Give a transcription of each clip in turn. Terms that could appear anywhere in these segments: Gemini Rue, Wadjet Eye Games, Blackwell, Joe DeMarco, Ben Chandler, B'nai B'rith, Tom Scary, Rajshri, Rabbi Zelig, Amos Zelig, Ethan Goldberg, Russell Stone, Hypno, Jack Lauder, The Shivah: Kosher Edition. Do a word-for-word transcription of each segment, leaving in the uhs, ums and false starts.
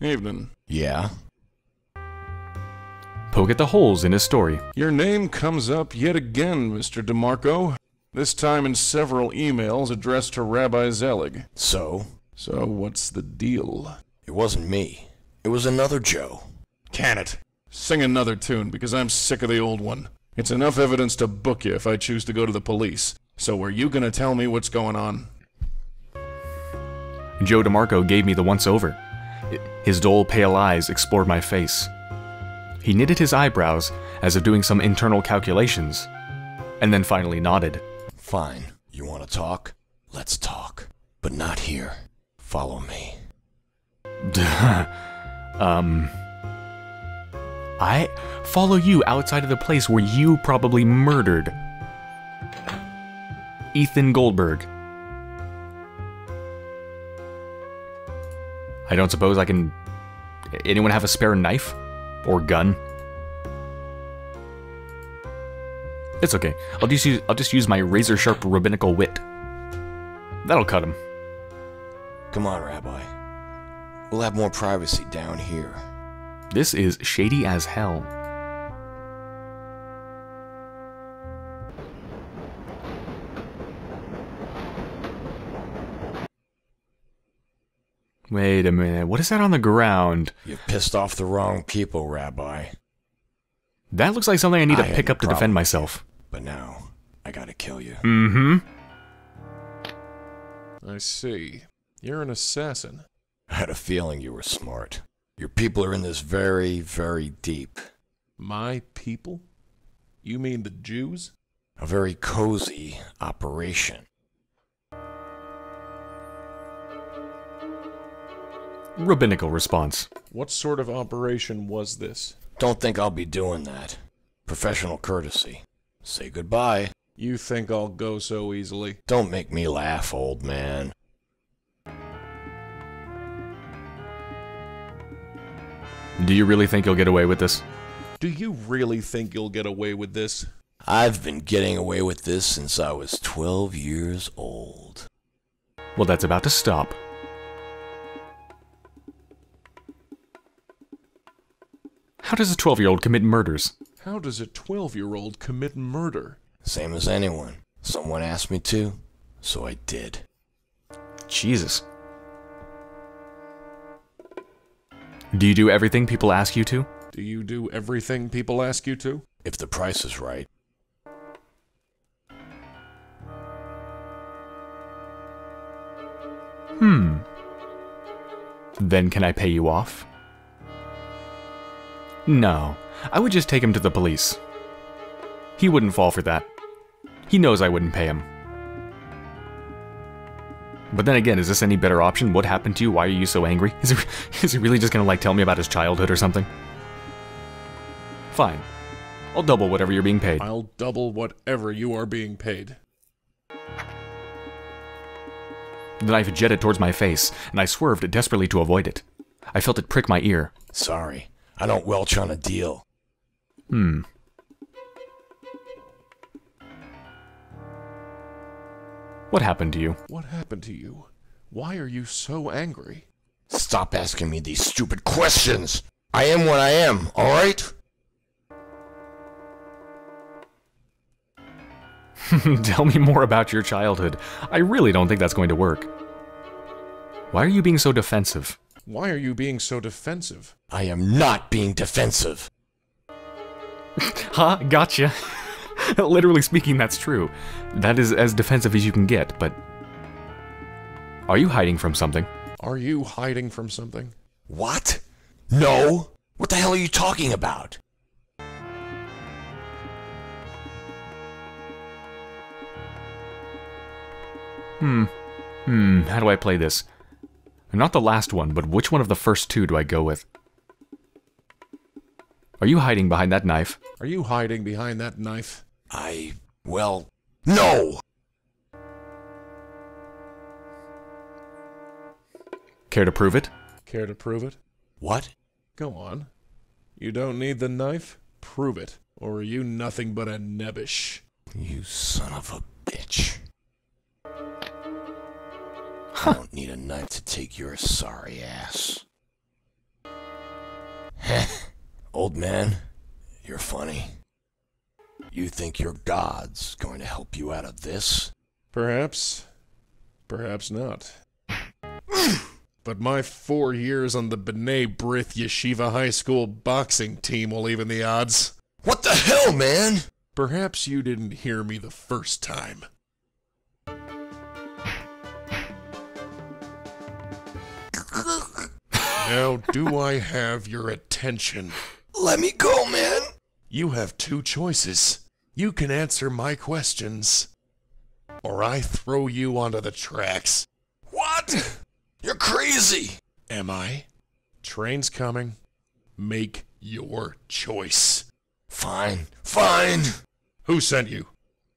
Evening. Yeah? Poke at the holes in his story. Your name comes up yet again, Mister DeMarco. This time in several emails addressed to Rabbi Zelig. So? So what's the deal? It wasn't me. It was another Joe. Can it. Sing another tune, because I'm sick of the old one. It's enough evidence to book you if I choose to go to the police. So are you gonna tell me what's going on? Joe DeMarco gave me the once-over. His dull, pale eyes explored my face. He knitted his eyebrows, as if doing some internal calculations, and then finally nodded. Fine. You want to talk? Let's talk. But not here. Follow me. um... I follow you outside of the place where you probably murdered Ethan Goldberg. I don't suppose I can... Anyone have a spare knife? Or gun? It's okay. I'll just use, I'll just use my razor-sharp rabbinical wit. That'll cut him. Come on, Rabbi. We'll have more privacy down here. This is shady as hell. Wait a minute, what is that on the ground? You've pissed off the wrong people, Rabbi. That looks like something I need to pick up to defend myself. But now, I gotta kill you. Mm-hmm. I see. You're an assassin. I had a feeling you were smart. Your people are in this very, very deep. My people? You mean the Jews? A very cozy operation. Rabbinical response. What sort of operation was this? Don't think I'll be doing that. Professional courtesy. Say goodbye. You think I'll go so easily? Don't make me laugh, old man. Do you really think you'll get away with this? Do you really think you'll get away with this? I've been getting away with this since I was twelve years old. Well, that's about to stop. How does a twelve-year-old commit murders? How does a twelve-year-old commit murder? Same as anyone. Someone asked me to, so I did. Jesus. Do you do everything people ask you to? Do you do everything people ask you to? If the price is right. Hmm. Then can I pay you off? No, I would just take him to the police. He wouldn't fall for that. He knows I wouldn't pay him. But then again, is this any better option? What happened to you? Why are you so angry? Is he, is he really just gonna like tell me about his childhood or something? Fine. I'll double whatever you're being paid. I'll double whatever you are being paid. The knife jetted towards my face, and I swerved desperately to avoid it. I felt it prick my ear. Sorry. I don't welch on a deal. Hmm. What happened to you? What happened to you? Why are you so angry? Stop asking me these stupid questions! I am what I am, alright? Tell me more about your childhood. I really don't think that's going to work. Why are you being so defensive? Why are you being so defensive? I am not being defensive. Huh? Gotcha. Literally speaking, that's true. That is as defensive as you can get, but... Are you hiding from something? Are you hiding from something? What? No! What the hell are you talking about? Hmm. Hmm, how do I play this? I'm not the last one, but which one of the first two do I go with? Are you hiding behind that knife? Are you hiding behind that knife? I... well... no! Care to prove it? Care to prove it? What? Go on. You don't need the knife? Prove it. Or are you nothing but a nebbish? You son of a bitch. I don't need a knife to take your sorry ass. Heh. Old man, you're funny. You think your God's going to help you out of this? Perhaps. Perhaps not. But my four years on the B'nai B'rith Yeshiva High School boxing team will even the odds. What the hell, man? Perhaps you didn't hear me the first time. Now do I have your attention? Let me go, man! You have two choices. You can answer my questions, or I throw you onto the tracks. What? You're crazy! Am I? Train's coming. Make your choice. Fine. Fine! Who sent you?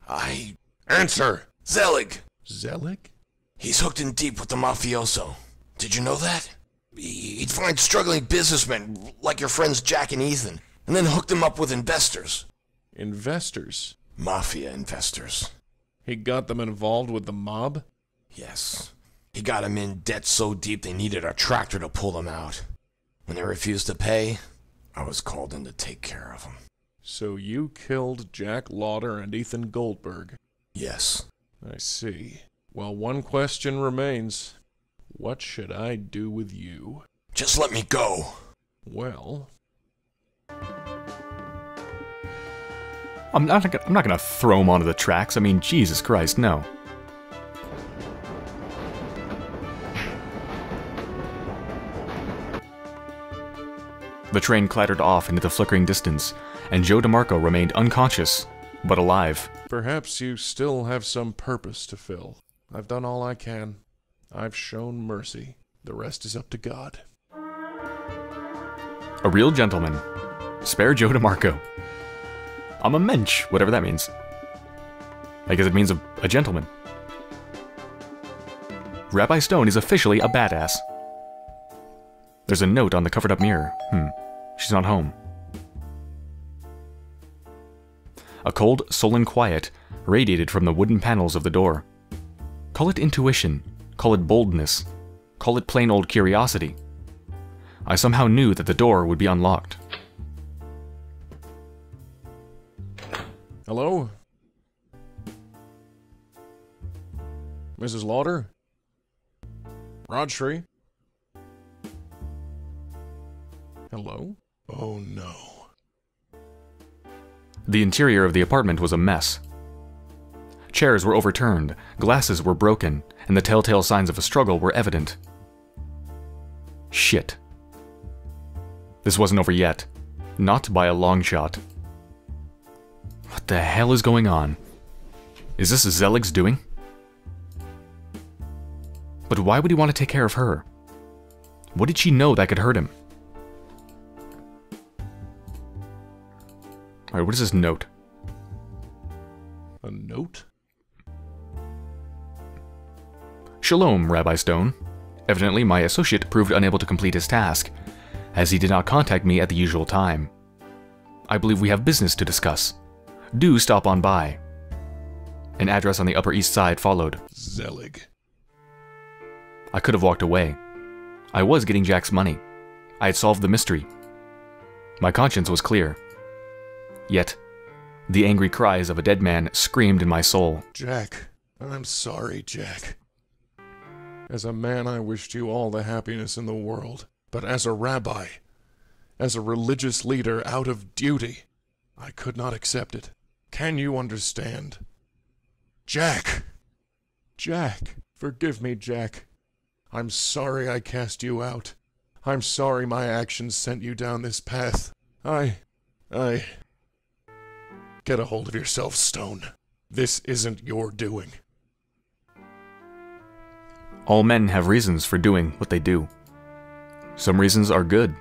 I... Answer! Zelig! Zelig? He's hooked in deep with the mafioso. Did you know that? He'd find struggling businessmen, like your friends Jack and Ethan, and then hook them up with investors. Investors? Mafia investors. He got them involved with the mob? Yes. He got them in debt so deep they needed a tractor to pull them out. When they refused to pay, I was called in to take care of them. So you killed Jack Lauder and Ethan Goldberg? Yes. I see. Well, one question remains. What should I do with you? Just let me go. Well, I'm not. I'm not gonna throw him onto the tracks. I mean, Jesus Christ, no. The train clattered off into the flickering distance, and Joe DeMarco remained unconscious, but alive. Perhaps you still have some purpose to fill. I've done all I can. I've shown mercy. The rest is up to God. A real gentleman. Spare Joe DeMarco. I'm a mensch, whatever that means. I guess it means a, a gentleman. Rabbi Stone is officially a badass. There's a note on the covered-up mirror. Hmm. She's not home. A cold, sullen quiet radiated from the wooden panels of the door. Call it intuition. Call it boldness. Call it plain old curiosity. I somehow knew that the door would be unlocked. Hello? Missus Lauder? Rajshri? Hello? Oh no. The interior of the apartment was a mess. Chairs were overturned, glasses were broken, and the telltale signs of a struggle were evident. Shit. This wasn't over yet. Not by a long shot. What the hell is going on? Is this Zelig's doing? But why would he want to take care of her? What did she know that could hurt him? Alright, what is this note? A note? Shalom, Rabbi Stone. Evidently, my associate proved unable to complete his task, as he did not contact me at the usual time. I believe we have business to discuss. Do stop on by. An address on the Upper East Side followed. Zelig. I could have walked away. I was getting Jack's money. I had solved the mystery. My conscience was clear. Yet, the angry cries of a dead man screamed in my soul. Jack, I'm sorry, Jack. As a man, I wished you all the happiness in the world, but as a rabbi, as a religious leader out of duty, I could not accept it. Can you understand? Jack! Jack! Forgive me, Jack. I'm sorry I cast you out. I'm sorry my actions sent you down this path. I... I... Get a hold of yourself, Stone. This isn't your doing. All men have reasons for doing what they do. Some reasons are good,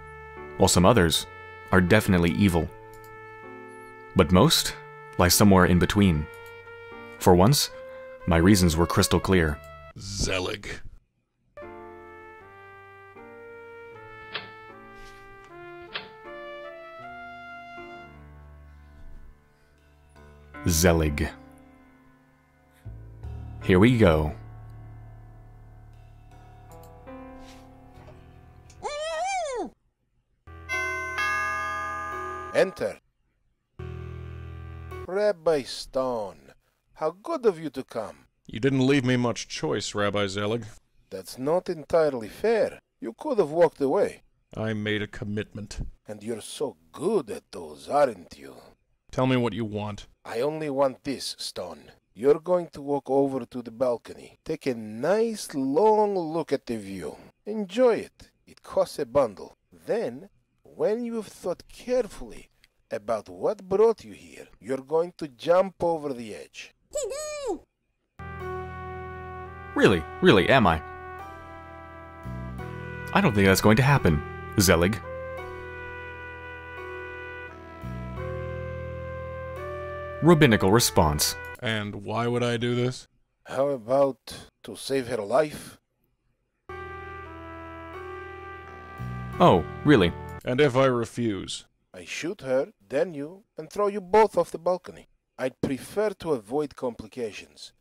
while some others are definitely evil. But most lie somewhere in between. For once, my reasons were crystal clear. Zelig. Zelig. Here we go. Enter. Rabbi Stone, how good of you to come. You didn't leave me much choice, Rabbi Zelig. That's not entirely fair. You could have walked away. I made a commitment. And you're so good at those, aren't you? Tell me what you want. I only want this, Stone. You're going to walk over to the balcony. Take a nice long look at the view. Enjoy it. It costs a bundle. Then, when you've thought carefully about what brought you here, you're going to jump over the edge. Really, really, am I? I don't think that's going to happen, Zelig. Rabbinical response. And why would I do this? How about to save her life? Oh, really? And if I refuse? I shoot her, then you, and throw you both off the balcony. I'd prefer to avoid complications,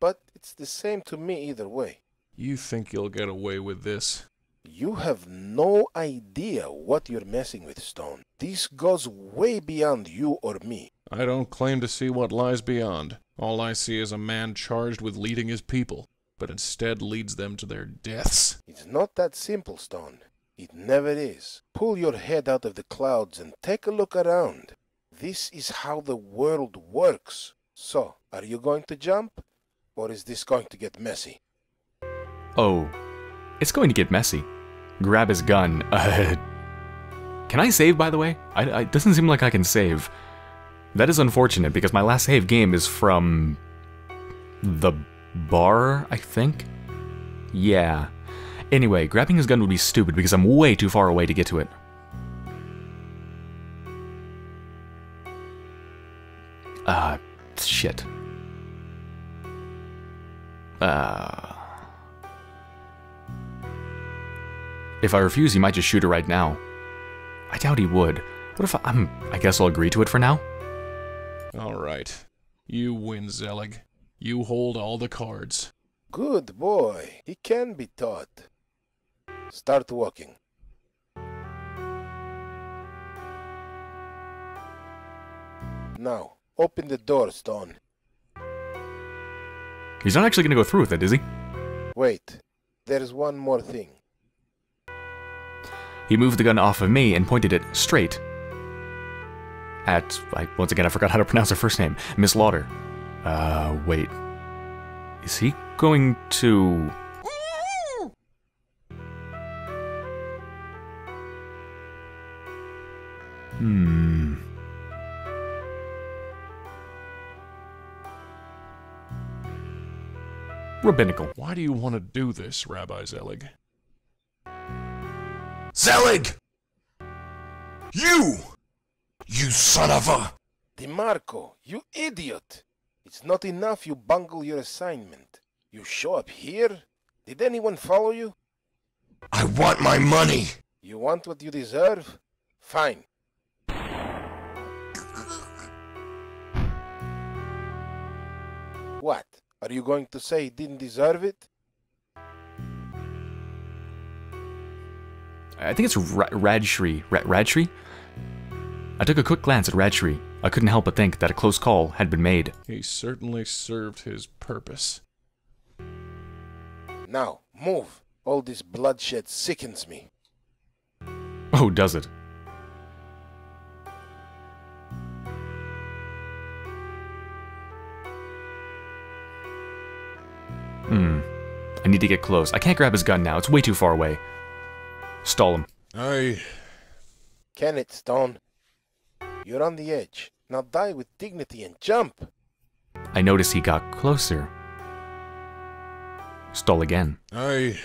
but it's the same to me either way. You think you'll get away with this? You have no idea what you're messing with, Stone. This goes way beyond you or me. I don't claim to see what lies beyond. All I see is a man charged with leading his people, but instead leads them to their deaths. It's not that simple, Stone. It never is. Pull your head out of the clouds and take a look around. This is how the world works. So, are you going to jump, or is this going to get messy? Oh, it's going to get messy. Grab his gun. Uh, can I save, by the way? I, I, it doesn't seem like I can save. That is unfortunate, because my last save game is from the bar, I think? Yeah. Anyway, grabbing his gun would be stupid, because I'm way too far away to get to it. Ah, uh, shit. Uh... If I refuse, he might just shoot her right now. I doubt he would. What if I... I'm, I guess I'll agree to it for now? Alright. You win, Zelig. You hold all the cards. Good boy. He can be taught. Start walking. Now, open the door, Stone. He's not actually going to go through with it, is he? Wait. There's one more thing. He moved the gun off of me and pointed it straight at, I, once again, I forgot how to pronounce her first name, Miss Lauder. Uh, wait. Is he going to... Hmm... Rabbinical. Why do you want to do this, Rabbi Zelig? Zelig! You! You son of a... DeMarco, you idiot! It's not enough you bungle your assignment. You show up here? Did anyone follow you? I want my money! You want what you deserve? Fine. What? Are you going to say he didn't deserve it? I think it's Ra Rajshri. Ra Rajshri? I took a quick glance at Rajshri. I couldn't help but think that a close call had been made. He certainly served his purpose. Now, move. All this bloodshed sickens me. Oh, does it? Hmm. I need to get close. I can't grab his gun now. It's way too far away. Stall him. I... Can it, Stone? You're on the edge. Now die with dignity and jump! I noticed he got closer. Stall again. I...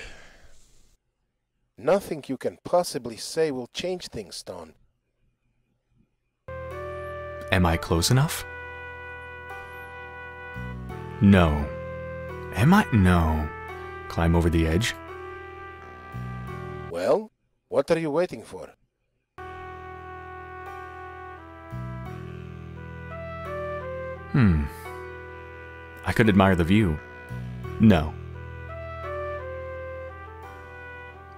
Nothing you can possibly say will change things, Stone. Am I close enough? No. Am I? No. Climb over the edge. Well, what are you waiting for? Hmm. I could admire the view. No.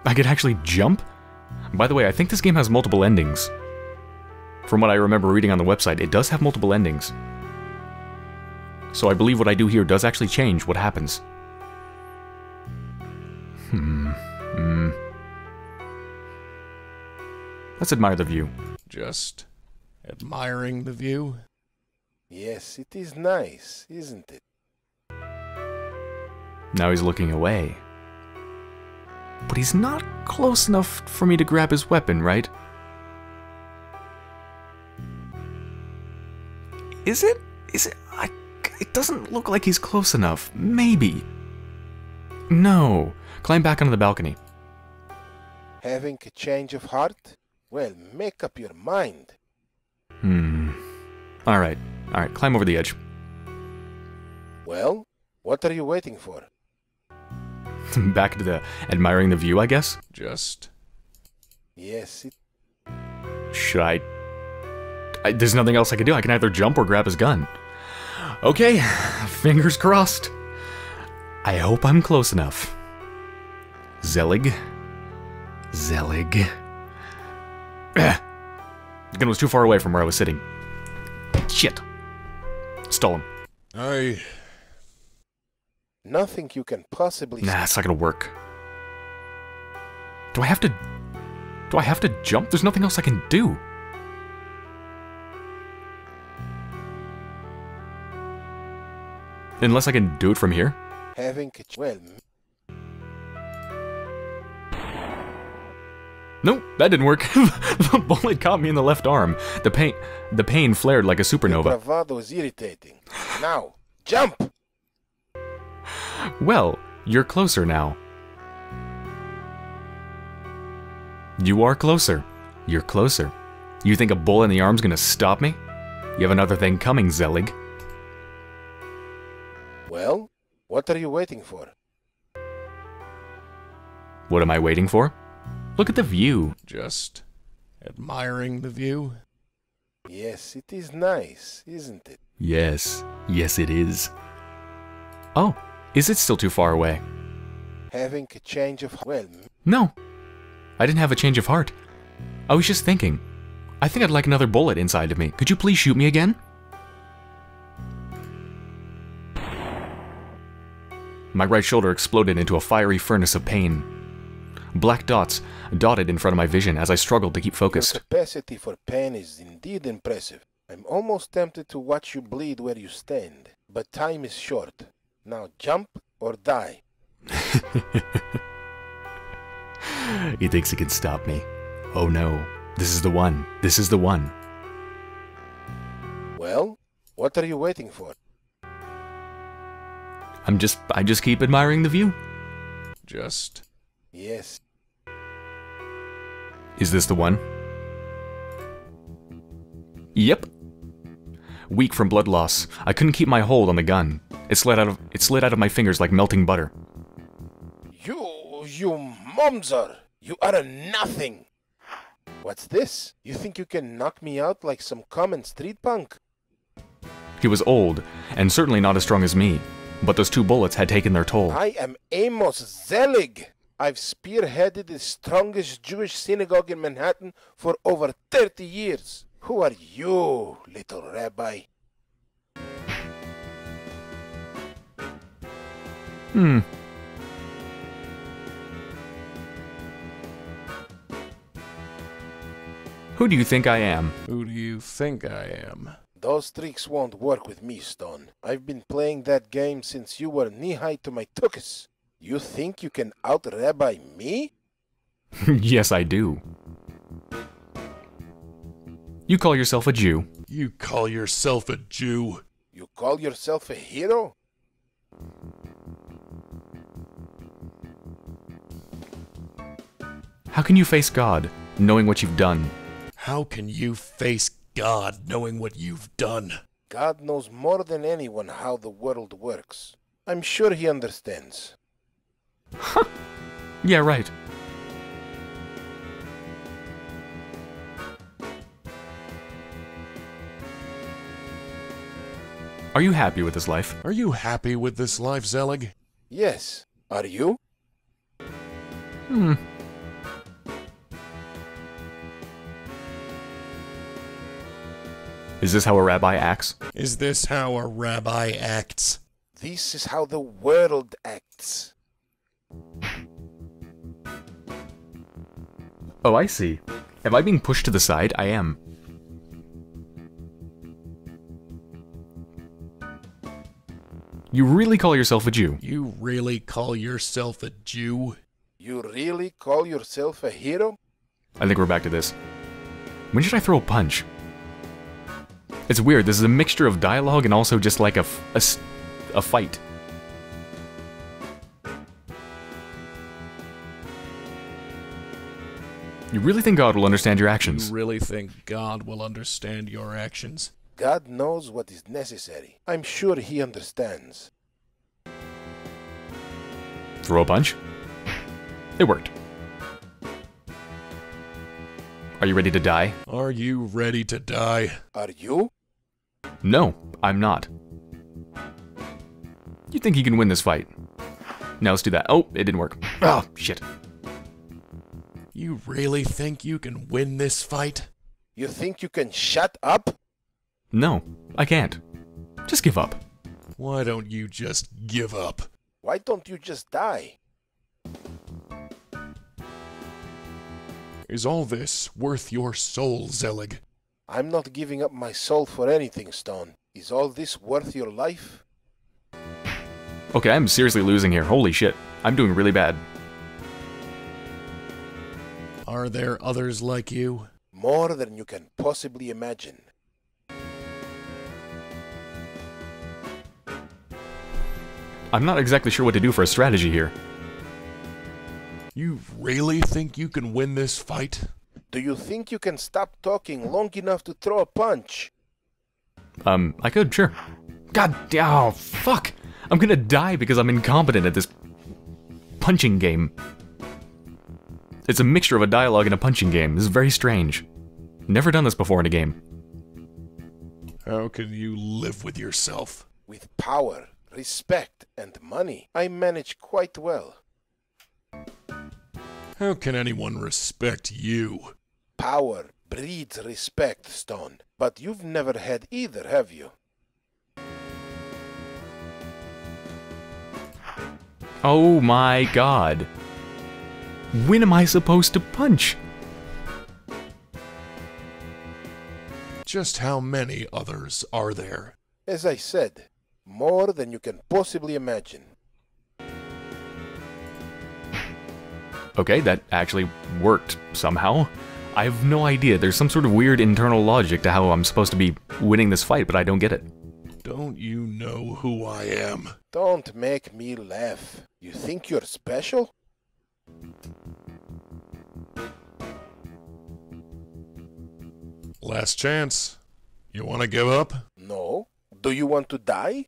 I could actually jump? By the way, I think this game has multiple endings. From what I remember reading on the website, it does have multiple endings. So I believe what I do here does actually change what happens. Hmm. Hmm. Let's admire the view. Just admiring the view? Yes, it is nice, isn't it? Now he's looking away. But he's not close enough for me to grab his weapon, right? Is it? Is it? I, it doesn't look like he's close enough. Maybe. No. Climb back onto the balcony. Having a change of heart? Well, make up your mind. Hmm. Alright. Alright, climb over the edge. Well, what are you waiting for? Back to the admiring the view, I guess? Just... Yes, it... Should I... I... There's nothing else I can do. I can either jump or grab his gun. Okay, fingers crossed. I hope I'm close enough. Zelig. Zelig. The gun was too far away from where I was sitting. Shit. Stole him. I... Nothing you can possibly... Nah, it's not gonna work. Do I have to... Do I have to jump? There's nothing else I can do. Unless I can do it from here. Having a well... Nope, that didn't work. The bullet caught me in the left arm. The pain... The pain flared like a supernova. The bravado is irritating. Now, jump! Well, you're closer now. You are closer. You're closer. You think a bullet in the arm's gonna stop me? You have another thing coming, Zelig. Well, what are you waiting for? What am I waiting for? Look at the view. Just admiring the view. Yes, it is nice, isn't it? Yes. Yes, it is. Oh. Is it still too far away? Having a change of... Well... No. I didn't have a change of heart. I was just thinking. I think I'd like another bullet inside of me. Could you please shoot me again? My right shoulder exploded into a fiery furnace of pain. Black dots dotted in front of my vision as I struggled to keep focused. Your capacity for pain is indeed impressive. I'm almost tempted to watch you bleed where you stand. But time is short. Now jump or die. He thinks he can stop me. Oh no. This is the one. This is the one. Well, what are you waiting for? I'm just... I just keep admiring the view. Just... Yes. Is this the one? Yep. Weak from blood loss, I couldn't keep my hold on the gun. It slid out of it slid out of my fingers like melting butter. You, you momzer! You are a nothing! What's this? You think you can knock me out like some common street punk? He was old, and certainly not as strong as me, but those two bullets had taken their toll. I am Amos Zelig! I've spearheaded the strongest Jewish synagogue in Manhattan for over thirty years. Who are you, little rabbi? Hmm. Who do you think I am? Who do you think I am? Those tricks won't work with me, Stone. I've been playing that game since you were knee-high to my tuchus. You think you can out-rabbi me? Yes, I do. You call yourself a Jew. You call yourself a Jew. You call yourself a hero? How can you face God, knowing what you've done? How can you face God, knowing what you've done? God knows more than anyone how the world works. I'm sure he understands. Huh. Yeah, right. Are you happy with this life? Are you happy with this life, Zelig? Yes. Are you? Hmm. Is this how a rabbi acts? Is this how a rabbi acts? This is how the world acts. Oh, I see. Am I being pushed to the side? I am. You really call yourself a Jew? You really call yourself a Jew? You really call yourself a hero? I think we're back to this. When should I throw a punch? It's weird, this is a mixture of dialogue and also just like a, a, a fight. You really think God will understand your actions? You really think God will understand your actions? God knows what is necessary. I'm sure he understands. Throw a punch? It worked. Are you ready to die? Are you ready to die? Are you? No, I'm not. You think you can win this fight? Now let's do that. Oh, it didn't work. Oh, shit. You really think you can win this fight? You think you can shut up? No, I can't. Just give up. Why don't you just give up? Why don't you just die? Is all this worth your soul, Zelig? I'm not giving up my soul for anything, Stone. Is all this worth your life? Okay, I'm seriously losing here. Holy shit. I'm doing really bad. Are there others like you? More than you can possibly imagine. I'm not exactly sure what to do for a strategy here. You really think you can win this fight? Do you think you can stop talking long enough to throw a punch? Um, I could, sure. God, oh, fuck! I'm gonna die because I'm incompetent at this punching game. It's a mixture of a dialogue and a punching game. This is very strange. Never done this before in a game. How can you live with yourself? With power, respect, and money, I manage quite well. How can anyone respect you? Power breeds respect, Stone. But you've never had either, have you? Oh my god. When am I supposed to punch? Just how many others are there? As I said, more than you can possibly imagine. Okay, that actually worked somehow. I have no idea. There's some sort of weird internal logic to how I'm supposed to be winning this fight, but I don't get it. Don't you know who I am? Don't make me laugh. You think you're special? Last chance. You want to give up? No. Do you want to die?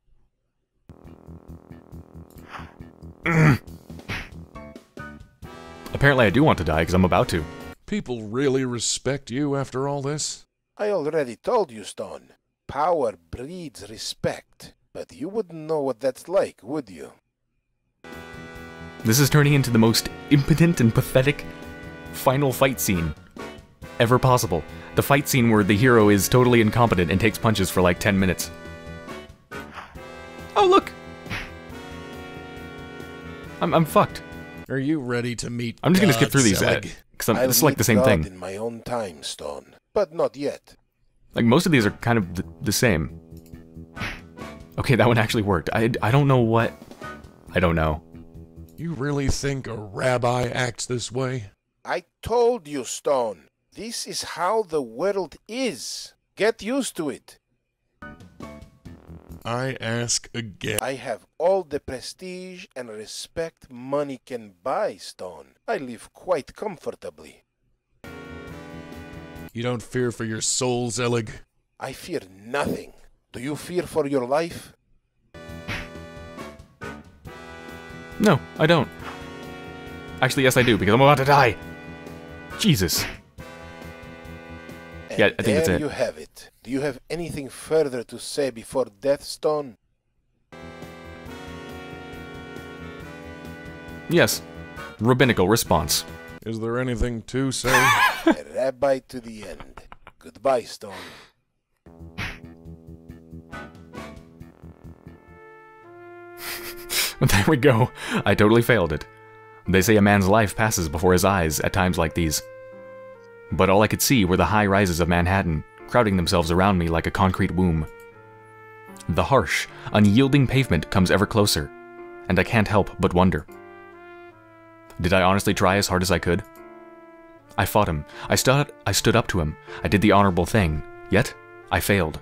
Apparently I do want to die, because I'm about to. People really respect you after all this? I already told you, Stone. Power breeds respect. But you wouldn't know what that's like, would you? This is turning into the most impotent and pathetic final fight scene ever possible. The fight scene where the hero is totally incompetent and takes punches for like ten minutes. Oh, look! I'm, I'm fucked. Are you ready to meet I'm just God, gonna skip through these, because this is like the same God thing. In my own time, Stone, but not yet. Like, most of these are kind of th the same. Okay, that one actually worked. I, I don't know what... I don't know. You really think a rabbi acts this way? I told you, Stone. This is how the world is. Get used to it. I ask again. I have all the prestige and respect money can buy, Stone. I live quite comfortably. You don't fear for your soul, Zelig? I fear nothing. Do you fear for your life? No, I don't. Actually, yes, I do, because I'm about to die. Jesus. And yeah, I think that's it. There you have it. Do you have anything further to say before death, Stone? Yes. Rabbinical response. Is there anything to say? A rabbi to the end. Goodbye, Stone. There we go. I totally failed it. They say a man's life passes before his eyes at times like these. But all I could see were the high rises of Manhattan, crowding themselves around me like a concrete womb. The harsh, unyielding pavement comes ever closer, and I can't help but wonder. Did I honestly try as hard as I could? I fought him. I stood, I stood up to him. I did the honorable thing. Yet, I failed.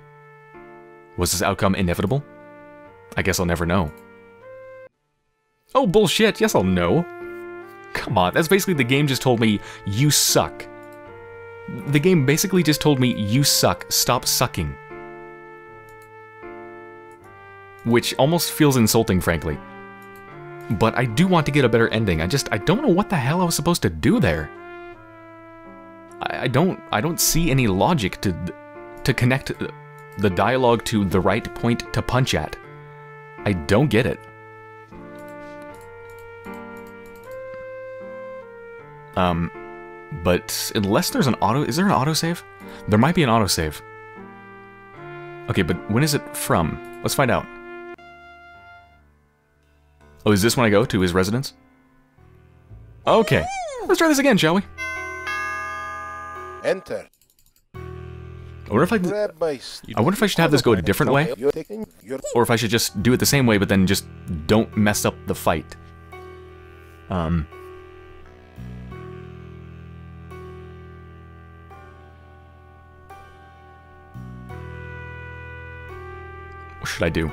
Was this outcome inevitable? I guess I'll never know. Oh, bullshit. Yes, I'll know. Come on, that's basically the game just told me, you suck. The game basically just told me, you suck, stop sucking. Which almost feels insulting, frankly. But I do want to get a better ending. I just, I don't know what the hell I was supposed to do there. I, I don't, I don't see any logic to, to connect the dialogue to the right point to punch at. I don't get it. Um, but unless there's an auto, is there an autosave? There might be an autosave. Okay, but when is it from? Let's find out. Oh, is this when I go to his residence? Okay, let's try this again, shall we? Enter. I wonder if I, I wonder if I should have this go a different way, or if I should just do it the same way, but then just don't mess up the fight. Um. What should I do?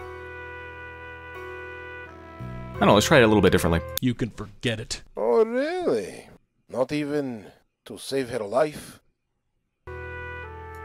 I don't know, let's try it a little bit differently. You can forget it. Oh, really? Not even to save her life?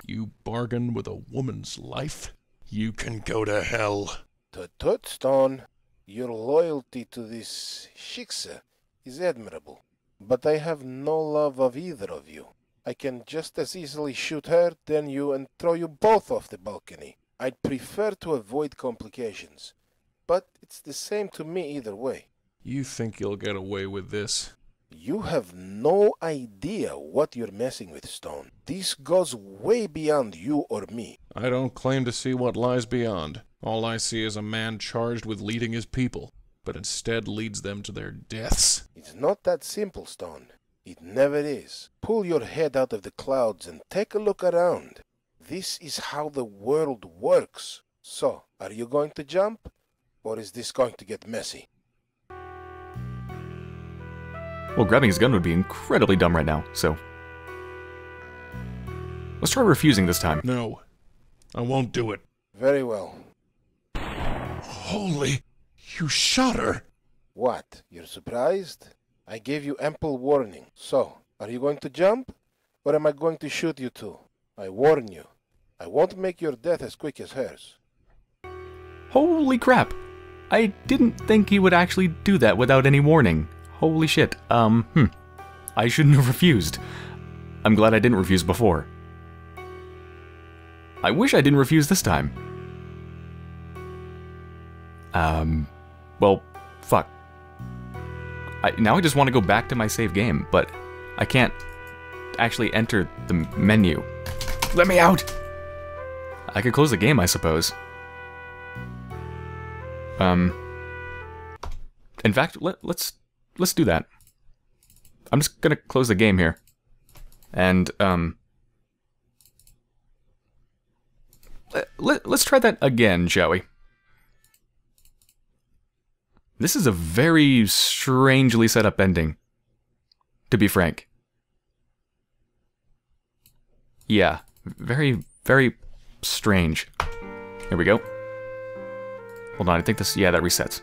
You bargain with a woman's life? You can go to hell. Tut tut, Stone. Your loyalty to this shiksa is admirable. But I have no love of either of you. I can just as easily shoot her, than you, and throw you both off the balcony. I'd prefer to avoid complications, but it's the same to me either way. You think you'll get away with this? You have no idea what you're messing with, Stone. This goes way beyond you or me. I don't claim to see what lies beyond. All I see is a man charged with leading his people, but instead leads them to their deaths. It's not that simple, Stone. It never is. Pull your head out of the clouds and take a look around. This is how the world works. So, are you going to jump, or is this going to get messy? Well, grabbing his gun would be incredibly dumb right now, so... Let's try refusing this time. No, I won't do it. Very well. Holy... You shot her! What, you're surprised? I gave you ample warning. So, are you going to jump, or am I going to shoot you too? I warn you, I won't make your death as quick as hers. Holy crap! I didn't think he would actually do that without any warning. Holy shit. Um, hmm. I shouldn't have refused. I'm glad I didn't refuse before. I wish I didn't refuse this time. Um, well, fuck. I, now I just want to go back to my save game, but I can't actually enter the menu. Let me out! I could close the game, I suppose. Um. In fact, let, let's let's do that. I'm just gonna close the game here, and um. Let, let, let's try that again, shall we? This is a very strangely set up ending, to be frank. Yeah. Very, very strange. Here we go. Hold on, I think this... Yeah, that resets.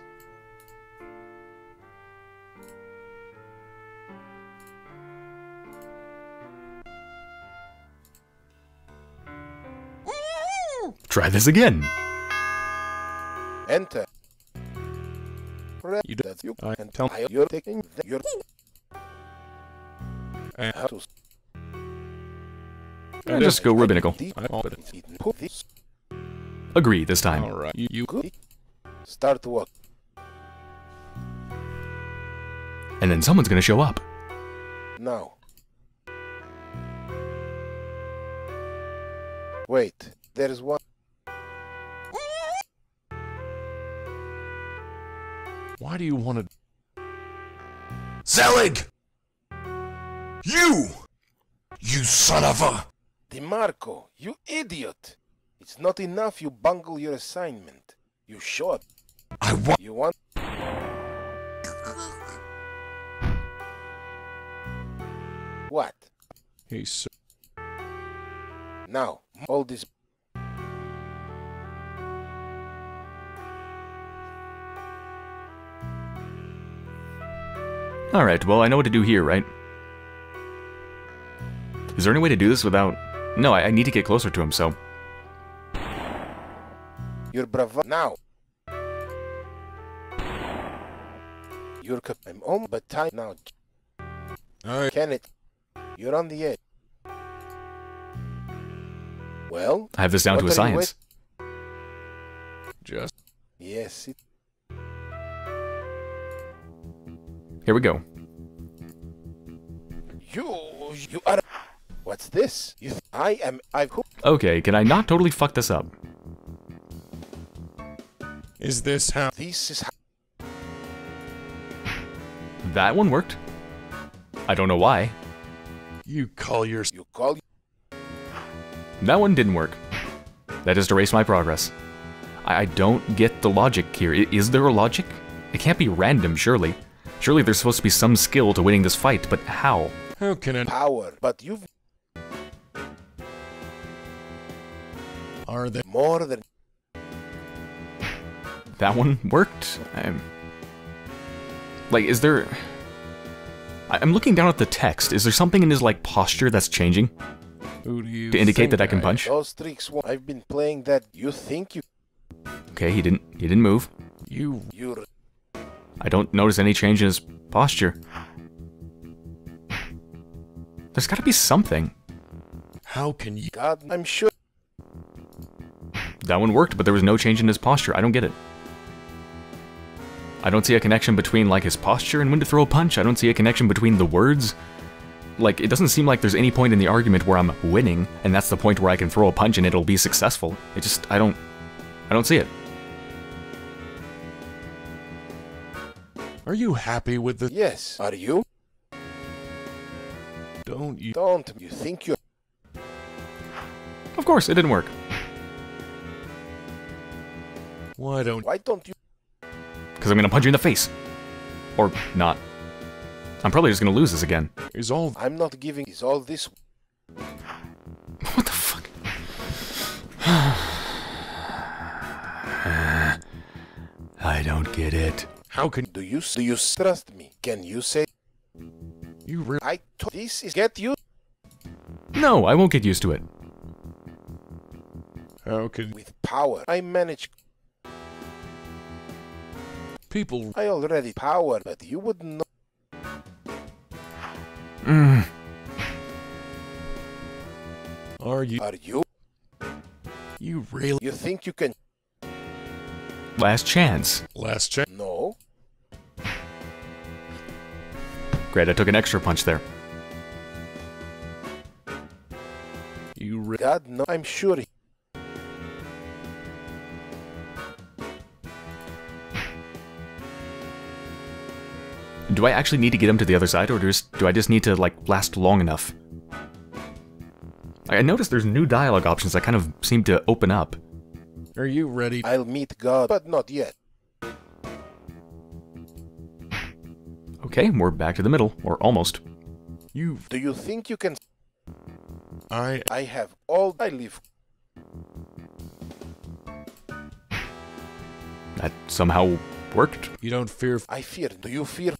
Try this again. Enter. You do you I tell me you're taking the, your I have to And just go rabbinical. Agree this time. All right. You could start to walk. And then someone's gonna show up. No. Wait, there is one. Why do you want to... Zelig! You! You son of a... DeMarco, you idiot! It's not enough you bungle your assignment. You show up. I want... You want... What? Hey, sir. Now, all this... Alright, well, I know what to do here, right? Is there any way to do this without... No, I, I need to get closer to him, so... Your bravo... Now! Your cap... I'm on, but time now... I... Can it... You're on the edge. Well... I have this down to a science. Just... Yes, it... Here we go. You... You are... What's this? You... I am... I... Okay, can I not totally fuck this up? Is this how... This is how... That one worked. I don't know why. You call your... You call... That one didn't work. That just erased my progress. I don't get the logic here. Is there a logic? It can't be random, surely. Surely there's supposed to be some skill to winning this fight, but how? How can it... Power, but you've... Are there... More than... That one worked. I'm... Like, is there... I'm looking down at the text. Is there something in his, like, posture that's changing? Who do you to indicate that I can I... punch? Those tricks, I've been playing that. You think you... Okay, he didn't... He didn't move. You... You're... I don't notice any change in his posture. There's gotta be something. How can you... God, I'm sure... That one worked, but there was no change in his posture. I don't get it. I don't see a connection between, like, his posture and when to throw a punch. I don't see a connection between the words. Like, it doesn't seem like there's any point in the argument where I'm winning, and that's the point where I can throw a punch and it'll be successful. It just... I don't... I don't see it. Are you happy with the... Yes. Are you? Don't you... Don't you think you... Of course, it didn't work. Why don't... Why don't you... Because I'm gonna punch you in the face. Or not. I'm probably just gonna lose this again. Is all... I'm not giving... Is all this... What the fuck? I don't get it. How can... Do you... Do you trust me? Can you say... You really... I... This is... Get you... No, I won't get used to it. How can... With power, I manage... People... I already power, but you wouldn't know... Mm. Are you... Are you... You really... You think you can... Last chance. Last chance. No. Great, I took an extra punch there. You re... God, no, I'm sure... He Do I actually need to get him to the other side, or do I just, do I just need to, like, last long enough? I noticed there's new dialogue options that kind of seem to open up. Are you ready? I'll meet God, but not yet. Okay, we're back to the middle, or almost. You. Do you think you can... I... I have all I live. That somehow worked. You don't fear... I fear. Do you fear...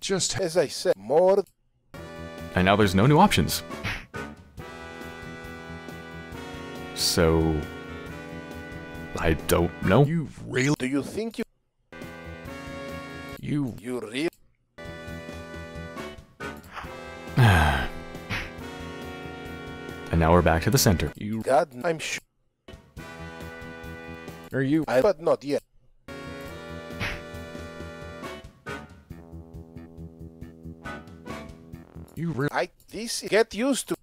Just as I said, more. And now there's no new options. So... I don't know. You really... Do you think you... You... You really... And now we're back to the center. You... God, I'm sure... Are you... I... But not yet. You re- I- This- Get used to-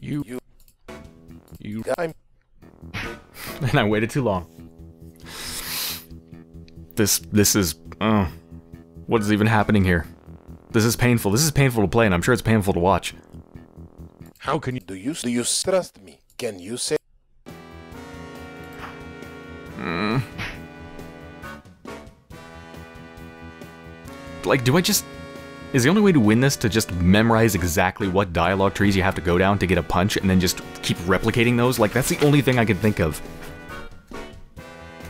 You- You- You- I'm- And I waited too long. This, this is, uh, what is even happening here? This is painful. This is painful to play, and I'm sure it's painful to watch. How can you, do you, do you trust me? Can you say? Mm. Like, do I just, is the only way to win this to just memorize exactly what dialogue trees you have to go down to get a punch and then just keep replicating those? Like, that's the only thing I can think of.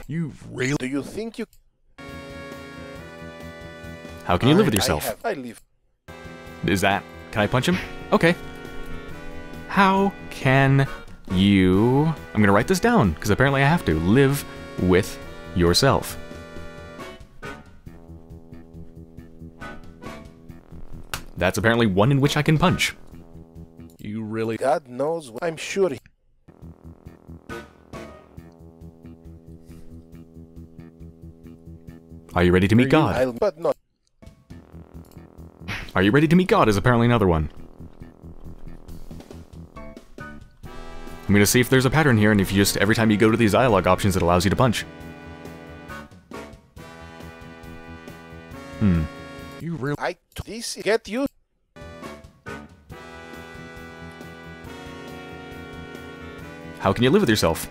You really? Do you think you? How can you I, live with yourself? I have, I live. Is that? Can I punch him? Okay. How can you? I'm gonna write this down because apparently I have to live with yourself. That's apparently one in which I can punch. You really? God knows. What I'm sure. He Are you ready to meet God? I'll, but not. Are you ready to meet God is apparently another one. I'm gonna see if there's a pattern here, and if you just, every time you go to these dialogue options, it allows you to punch. Hmm. You really? I this get you. How can you live with yourself?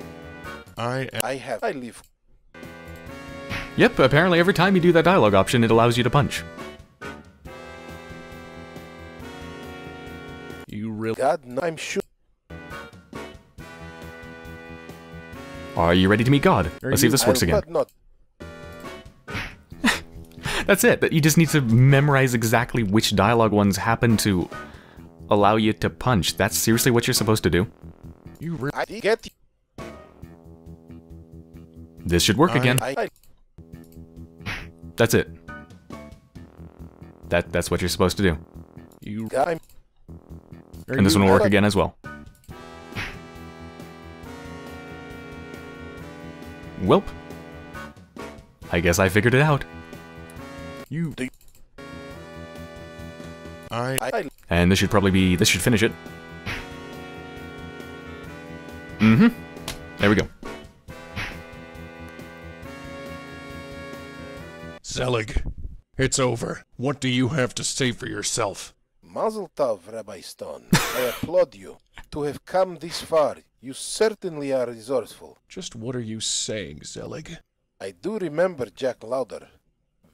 I I have I live. Yep, apparently every time you do that dialogue option, it allows you to punch. You really? God, I'm sure. Are you ready to meet God? Are Let's see if this works again. Not. That's it. You just need to memorize exactly which dialogue ones happen to allow you to punch. That's seriously what you're supposed to do. You really? I get you. This should work I, again. I, I, That's it. That that's what you're supposed to do. You got And this one will work again as well. Welp. I guess I figured it out. You I, I And this should probably be this should finish it. Mm-hmm. There we go. Zelig, it's over. What do you have to say for yourself? Mazel tov, Rabbi Stone. I applaud you. To have come this far, you certainly are resourceful. Just what are you saying, Zelig? I do remember Jack Lauder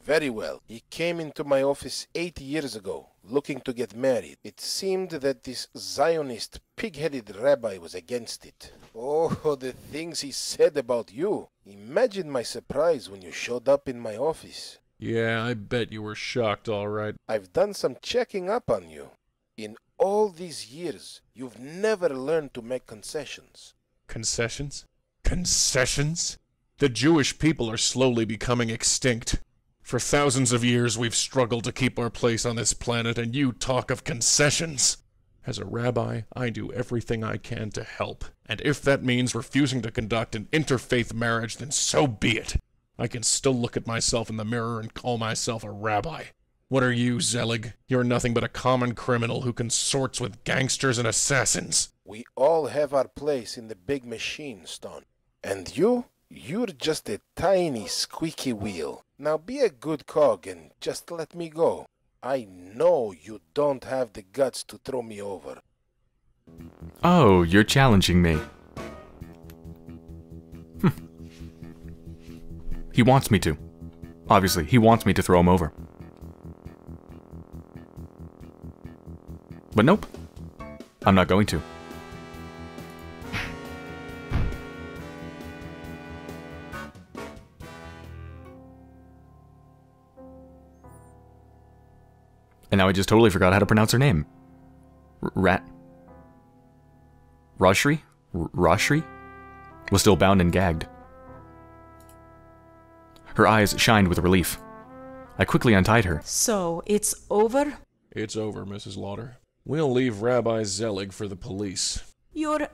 very well. He came into my office eight years ago, looking to get married. It seemed that this Zionist, pig-headed rabbi was against it. Oh, the things he said about you. Imagine my surprise when you showed up in my office. Yeah, I bet you were shocked, all right. I've done some checking up on you. In all these years, you've never learned to make concessions. Concessions? Concessions? The Jewish people are slowly becoming extinct. For thousands of years, we've struggled to keep our place on this planet, and you talk of concessions. As a rabbi, I do everything I can to help, and if that means refusing to conduct an interfaith marriage, then so be it. I can still look at myself in the mirror and call myself a rabbi. What are you, Zelig? You're nothing but a common criminal who consorts with gangsters and assassins. We all have our place in the big machine, Stone. And you? You're just a tiny, squeaky wheel. Now be a good cog and just let me go. I know you don't have the guts to throw me over. Oh, you're challenging me. Hm. He wants me to. Obviously, he wants me to throw him over. But nope. I'm not going to. And now I just totally forgot how to pronounce her name. R Rat. Rajshri? R Rajshri? Was still bound and gagged. Her eyes shined with relief. I quickly untied her. So, it's over? It's over, Missus Lauder. We'll leave Rabbi Zelig for the police. You're...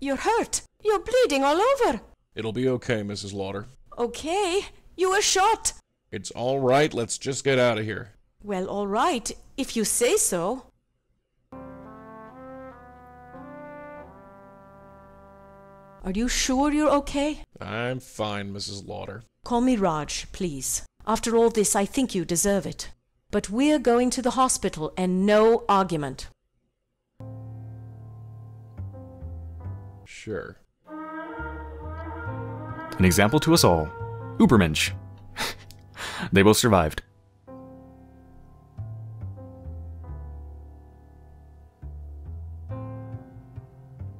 you're hurt. You're bleeding all over. It'll be okay, Missus Lauder. Okay? You were shot. It's all right. Let's just get out of here. Well, all right, if you say so. Are you sure you're okay? I'm fine, Missus Lauder. Call me Raj, please. After all this, I think you deserve it. But we're going to the hospital and no argument. Sure. An example to us all. Ubermensch. They both survived.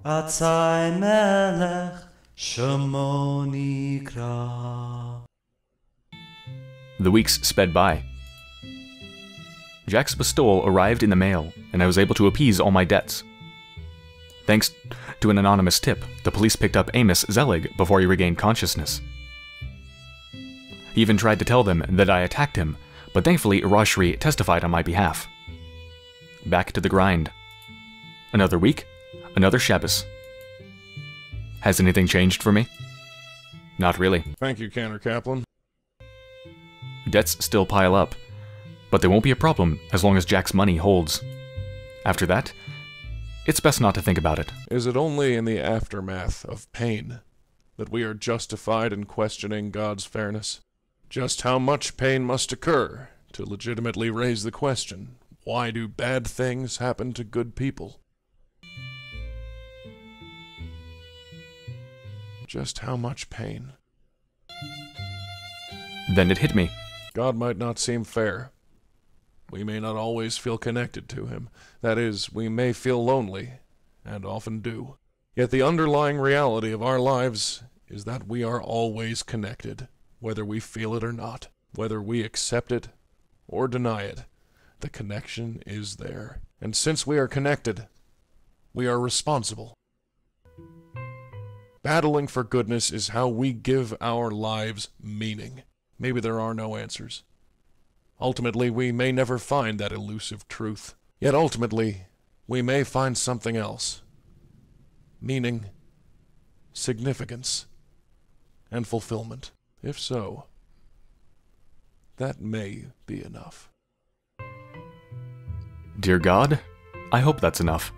Atzai melech shemo nikra. The weeks sped by. Jack's bestowal arrived in the mail, and I was able to appease all my debts. Thanks to an anonymous tip, the police picked up Amos Zelig before he regained consciousness. He even tried to tell them that I attacked him, but thankfully Rajshri testified on my behalf. Back to the grind. Another week, another Shabbos. Has anything changed for me? Not really. Thank you, Cantor Kaplan. Debts still pile up, but they won't be a problem as long as Jack's money holds. After that, it's best not to think about it. Is it only in the aftermath of pain that we are justified in questioning God's fairness? Just how much pain must occur to legitimately raise the question, why do bad things happen to good people? Just how much pain? Then it hit me. God might not seem fair. We may not always feel connected to him. That is, we may feel lonely, and often do. Yet the underlying reality of our lives is that we are always connected, whether we feel it or not, whether we accept it or deny it. The connection is there. And since we are connected, we are responsible. Battling for goodness is how we give our lives meaning. Maybe there are no answers. Ultimately, we may never find that elusive truth. Yet ultimately, we may find something else. Meaning, significance, and fulfillment. If so, that may be enough. Dear God, I hope that's enough.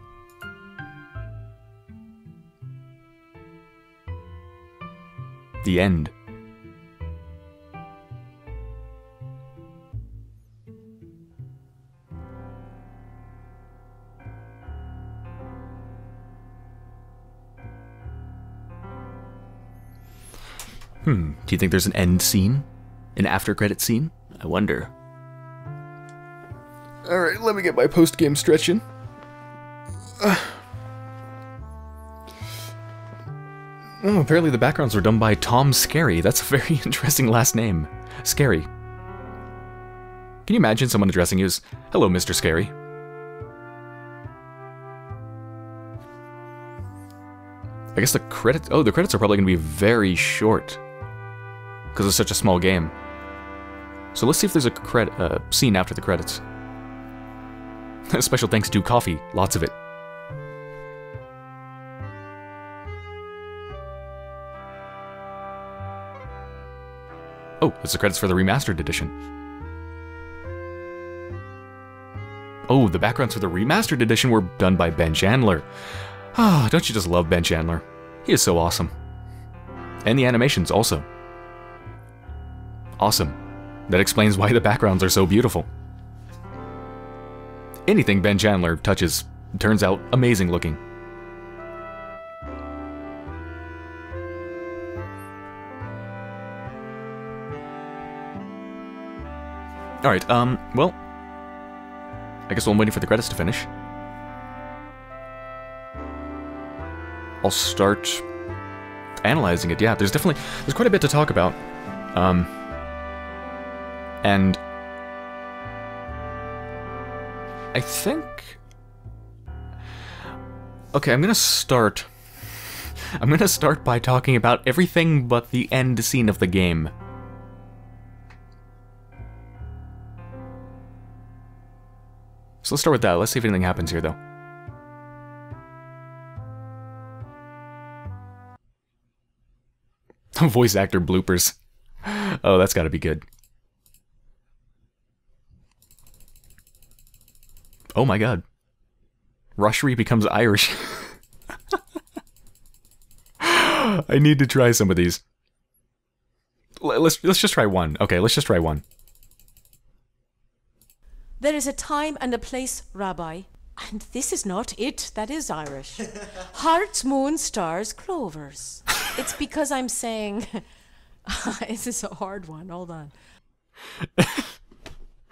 The end. Hmm, do you think there's an end scene? An after-credit scene? I wonder. Alright, let me get my post-game stretch in. Uh. Oh, apparently the backgrounds were done by Tom Scary. That's a very interesting last name. Scary. Can you imagine someone addressing you as, "Hello, Mister Scary"? I guess the credits... Oh, the credits are probably going to be very short, because it's such a small game. So let's see if there's a credit uh, scene after the credits. Special thanks to coffee, lots of it. Oh, it's the credits for the remastered edition. Oh, the backgrounds for the remastered edition were done by Ben Chandler. Ah, don't you just love Ben Chandler? He is so awesome. And the animations also. Awesome. That explains why the backgrounds are so beautiful. Anything Ben Chandler touches turns out amazing looking. Alright, um, well, I guess while I'm waiting for the credits to finish, I'll start analyzing it. Yeah, there's definitely, there's quite a bit to talk about. Um, and I think, okay, I'm going to start, I'm going to start by talking about everything but the end scene of the game. So let's start with that. Let's see if anything happens here, though. Voice actor bloopers. Oh, that's gotta be good. Oh my god. Rajshri becomes Irish. I need to try some of these. Let's, let's just try one. Okay, let's just try one. There is a time and a place, Rabbi. And this is not it that is Irish. Hearts, moon, stars, clovers. It's because I'm saying... this is a hard one. Hold on.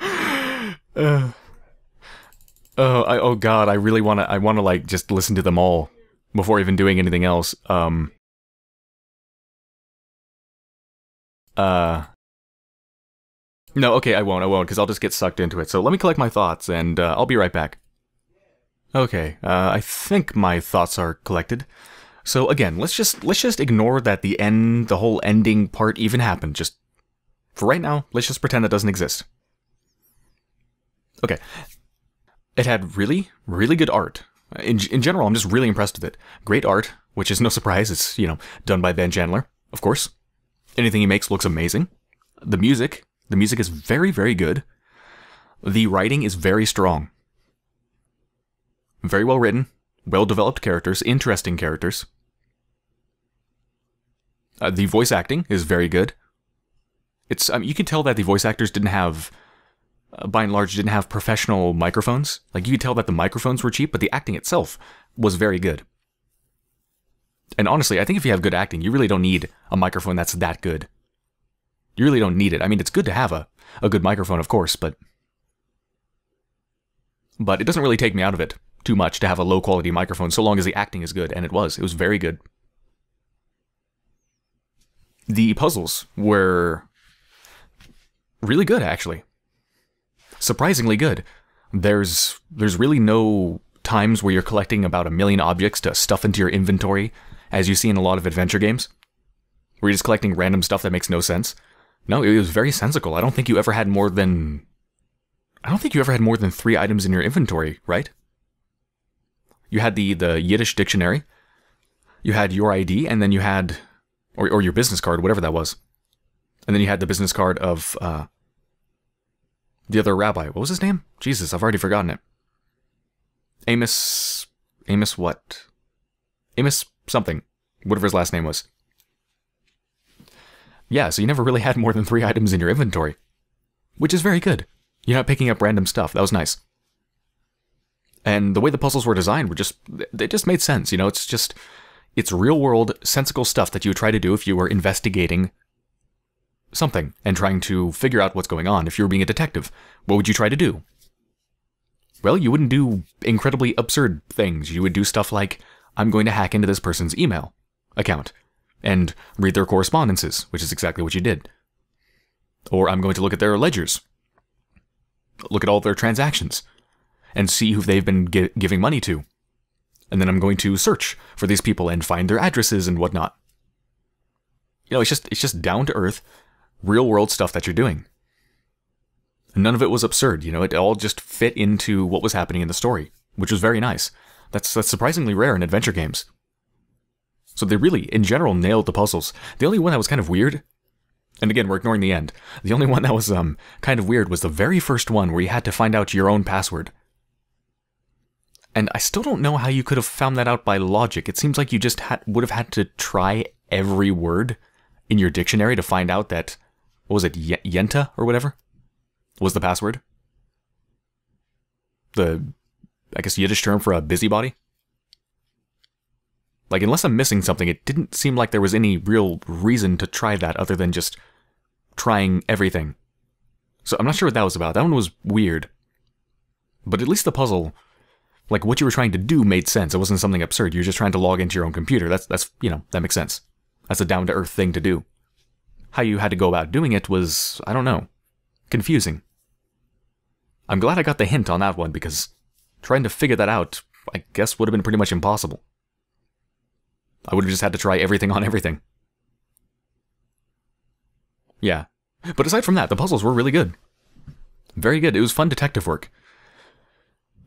uh, oh, I, oh God! I really wanna. I wanna like just listen to them all before even doing anything else. Um. Uh. No, okay, I won't. I won't, because I'll just get sucked into it. So let me collect my thoughts, and uh, I'll be right back. Okay. Uh, I think my thoughts are collected. So again, let's just let's just ignore that the end, the whole ending part even happened. Just for right now, let's just pretend it doesn't exist. Okay. It had really, really good art. In in general, I'm just really impressed with it. Great art, which is no surprise. It's, you know, done by Ben Chandler, of course. Anything he makes looks amazing. The music, the music is very, very good. The writing is very strong. Very well written. Well-developed characters, interesting characters. Uh, the voice acting is very good. It's um, you can tell that the voice actors didn't have, uh, by and large, didn't have professional microphones. Like, you could tell that the microphones were cheap, but the acting itself was very good. And honestly, I think if you have good acting, you really don't need a microphone that's that good. You really don't need it. I mean, it's good to have a, a good microphone, of course, but... But it doesn't really take me out of it too much to have a low-quality microphone, so long as the acting is good, and it was. It was very good. The puzzles were really good, actually. Surprisingly good. There's there's really no times where you're collecting about a million objects to stuff into your inventory, as you see in a lot of adventure games, where you're just collecting random stuff that makes no sense. No, it was very sensical. I don't think you ever had more than... I don't think you ever had more than three items in your inventory, right? You had the, the Yiddish dictionary, you had your I D, and then you had, or, or your business card, whatever that was. And then you had the business card of uh, the other rabbi. What was his name? Jesus, I've already forgotten it. Amos, Amos what? Amos something, whatever his last name was. Yeah, so you never really had more than three items in your inventory, which is very good. You're not picking up random stuff. That was nice. And the way the puzzles were designed were just, they just made sense, you know, it's just, it's real-world, sensical stuff that you would try to do if you were investigating something and trying to figure out what's going on. If you were being a detective, what would you try to do? Well, you wouldn't do incredibly absurd things. You would do stuff like, I'm going to hack into this person's email account and read their correspondences, which is exactly what you did. Or I'm going to look at their ledgers, look at all their transactions, and see who they've been gi giving money to. And then I'm going to search for these people and find their addresses and whatnot. You know, it's just it's just down-to-earth, real-world stuff that you're doing. And none of it was absurd, you know, it all just fit into what was happening in the story, which was very nice. That's, that's surprisingly rare in adventure games. So they really, in general, nailed the puzzles. The only one that was kind of weird, and again, we're ignoring the end, the only one that was um kind of weird was the very first one where you had to find out your own password. And I still don't know how you could have found that out by logic. It seems like you just had, would have had to try every word in your dictionary to find out that, what was it, Yenta or whatever was the password? The, I guess, Yiddish term for a busybody? Like, unless I'm missing something, it didn't seem like there was any real reason to try that other than just trying everything. So I'm not sure what that was about. That one was weird. But at least the puzzle... Like, what you were trying to do made sense. It wasn't something absurd. You were just trying to log into your own computer. That's, that's you know, that makes sense. That's a down-to-earth thing to do. How you had to go about doing it was, I don't know, confusing. I'm glad I got the hint on that one, because trying to figure that out, I guess, would have been pretty much impossible. I would have just had to try everything on everything. Yeah. But aside from that, the puzzles were really good. Very good. It was fun detective work.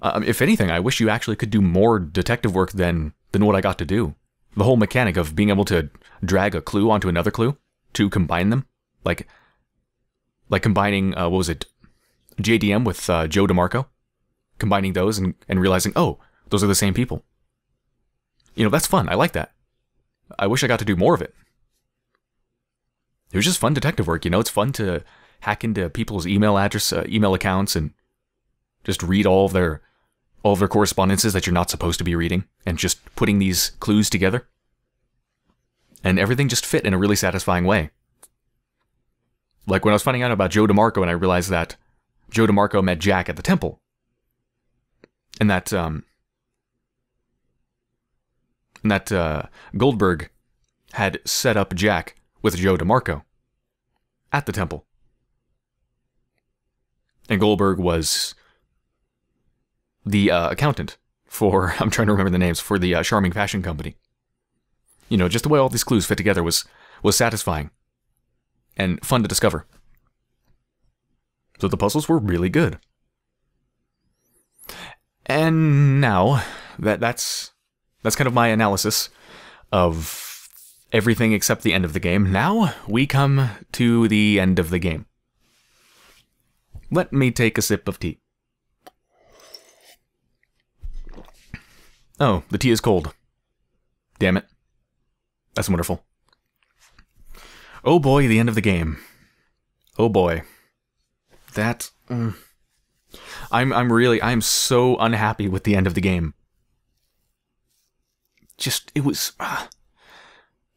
Um, if anything, I wish you actually could do more detective work than, than what I got to do. The whole mechanic of being able to drag a clue onto another clue to combine them. Like like combining, uh, what was it, J D M with uh, Joe DeMarco. Combining those and, and realizing, oh, those are the same people. You know, that's fun. I like that. I wish I got to do more of it. It was just fun detective work, you know? It's fun to hack into people's email address, uh, email accounts, and just read all of their, all of their correspondences that you're not supposed to be reading, and just putting these clues together. And everything just fit in a really satisfying way. Like when I was finding out about Joe DeMarco, and I realized that Joe DeMarco met Jack at the temple. And that, um... And that, uh, Goldberg had set up Jack with Joe DeMarco at the temple. And Goldberg was the uh, accountant for, I'm trying to remember the names, for the uh, Charming Fashion Company. You know, just the way all these clues fit together was, was satisfying and fun to discover. So the puzzles were really good. And now, that that's that's kind of my analysis of everything except the end of the game. Now we come to the end of the game. Let me take a sip of tea. Oh, the tea is cold. Damn it. That's wonderful. Oh boy, the end of the game. Oh boy. That... Mm, I'm, I'm really... I'm so unhappy with the end of the game. Just... It was... Uh,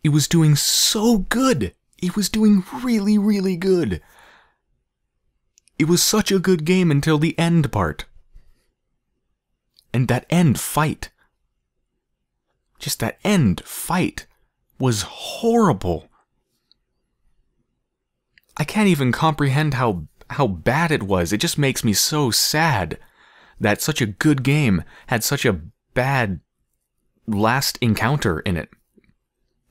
It was doing so good. It was doing really, really good. It was such a good game until the end part. And that end fight. Just that end fight was horrible. I can't even comprehend how, how bad it was. It just makes me so sad that such a good game had such a bad last encounter in it.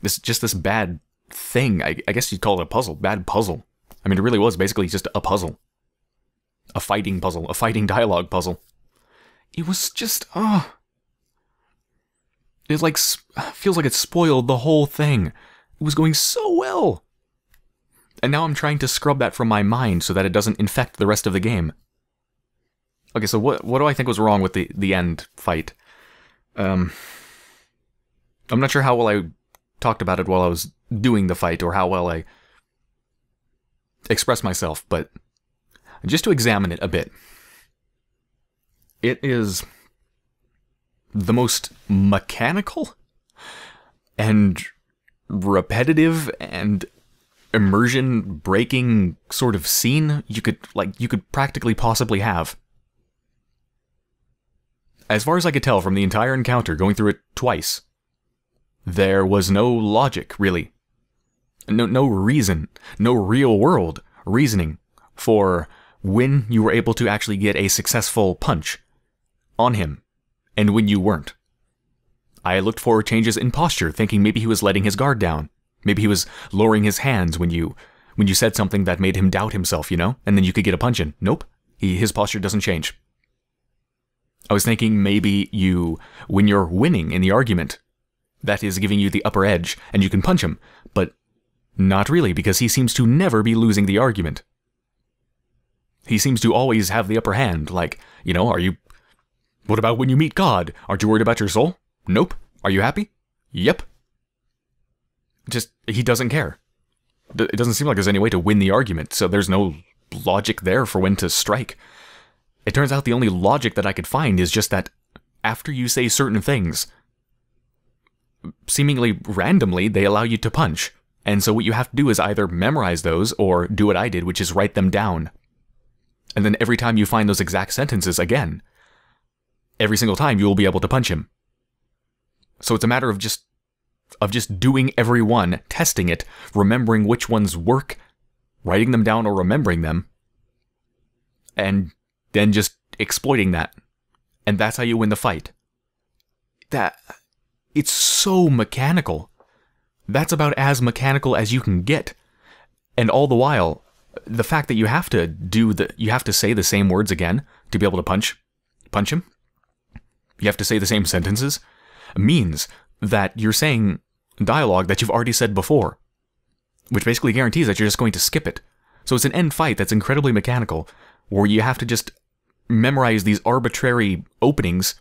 This, just this bad thing. I, I guess you'd call it a puzzle. Bad puzzle. I mean, it really was basically just a puzzle. A fighting puzzle. A fighting dialogue puzzle. It was just... Oh. It like, feels like it spoiled the whole thing. It was going so well. And now I'm trying to scrub that from my mind so that it doesn't infect the rest of the game. Okay, so what, what do I think was wrong with the, the end fight? Um, I'm not sure how well I... talked about it while I was doing the fight, or how well I expressed myself, but just to examine it a bit. It is the most mechanical and repetitive and immersion-breaking sort of scene you could, like, you could practically possibly have. As far as I could tell from the entire encounter, going through it twice, there was no logic, really. No, no reason, no real-world reasoning for when you were able to actually get a successful punch on him, and when you weren't. I looked for changes in posture, thinking maybe he was letting his guard down. Maybe he was lowering his hands when you when you said something that made him doubt himself, you know? And then you could get a punch in. Nope. He, his posture doesn't change. I was thinking maybe you, when you're winning in the argument, that is giving you the upper edge, and you can punch him, but not really, because he seems to never be losing the argument. He seems to always have the upper hand, like, you know, are you... What about when you meet God? Aren't you worried about your soul? Nope. Are you happy? Yep. Just, he doesn't care. It doesn't seem like there's any way to win the argument, so there's no logic there for when to strike. It turns out the only logic that I could find is just that after you say certain things, seemingly randomly, they allow you to punch. And so what you have to do is either memorize those or do what I did, which is write them down. And then every time you find those exact sentences again, every single time you will be able to punch him. So it's a matter of just of just doing every one, testing it, remembering which ones work, writing them down or remembering them, and then just exploiting that. And that's how you win the fight. That... It's so mechanical. That's about as mechanical as you can get. And all the while, the fact that you have to do the you have to say the same words again to be able to punch punch him. You have to say the same sentences means that you're saying dialogue that you've already said before, which basically guarantees that you're just going to skip it. So it's an end fight that's incredibly mechanical, where you have to just memorize these arbitrary openings,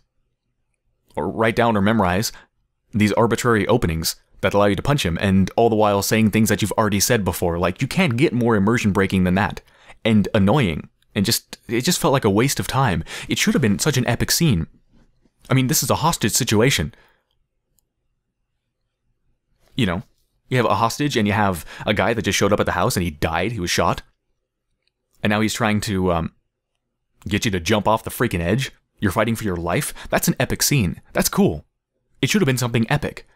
or write down or memorize these arbitrary openings that allow you to punch him, and all the while saying things that you've already said before. Like, you can't get more immersion breaking than that. And annoying. And just, it just felt like a waste of time. It should have been such an epic scene. I mean, this is a hostage situation. You know, you have a hostage and you have a guy that just showed up at the house and he died, he was shot. And now he's trying to um, get you to jump off the freaking edge. You're fighting for your life. That's an epic scene. That's cool. It should have been something epic.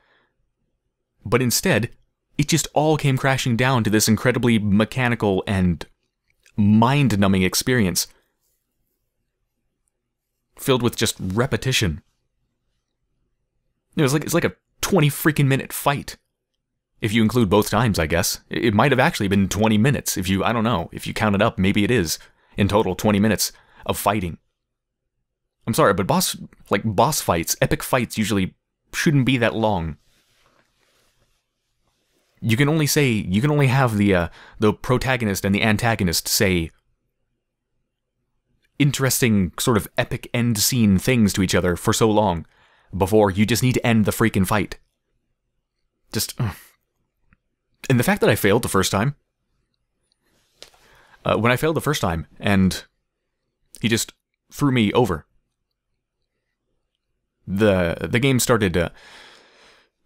But instead, it just all came crashing down to this incredibly mechanical and mind-numbing experience, filled with just repetition. It was like it's like a twenty freaking minute fight, if you include both times. I guess it might have actually been twenty minutes if you I don't know if you count it up. Maybe it is in total twenty minutes of fighting. I'm sorry, but boss like boss fights, epic fights usually shouldn't be that long. You can only say you can only have the uh, the protagonist and the antagonist say interesting sort of epic end scene things to each other for so long before you just need to end the freaking fight. Just ugh. And the fact that I failed the first time. Uh, when I failed the first time, and he just threw me over. The the game started uh,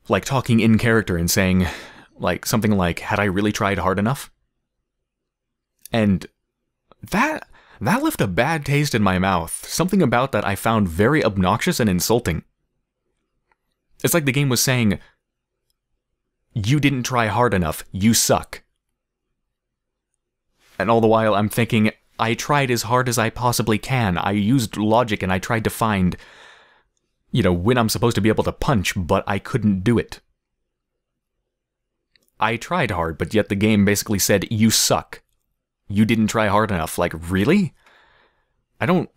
like talking in character and saying, like, something like, had I really tried hard enough? And that that left a bad taste in my mouth. Something about that I found very obnoxious and insulting. It's like the game was saying, you didn't try hard enough, you suck. And all the while I'm thinking, I tried as hard as I possibly can. I used logic and I tried to find, you know, when I'm supposed to be able to punch, but I couldn't do it. I tried hard, but yet the game basically said, you suck. You didn't try hard enough. Like, really? I don't...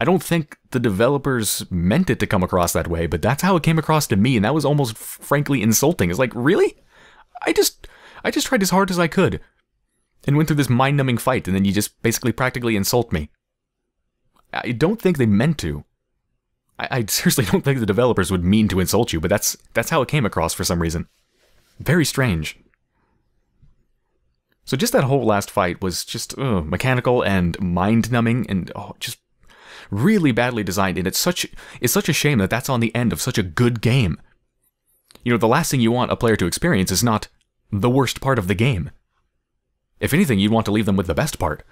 I don't think the developers meant it to come across that way, but that's how it came across to me, and that was almost frankly insulting. It's like, really? I just... I just tried as hard as I could, and went through this mind-numbing fight, and then you just basically practically insult me. I don't think they meant to. I, I seriously don't think the developers would mean to insult you, but that's, that's how it came across for some reason. Very strange. So just that whole last fight was just ugh, mechanical and mind-numbing and oh, just really badly designed. And it's such it's such a shame that that's on the end of such a good game. You know, the last thing you want a player to experience is not the worst part of the game. If anything, you'd want to leave them with the best part.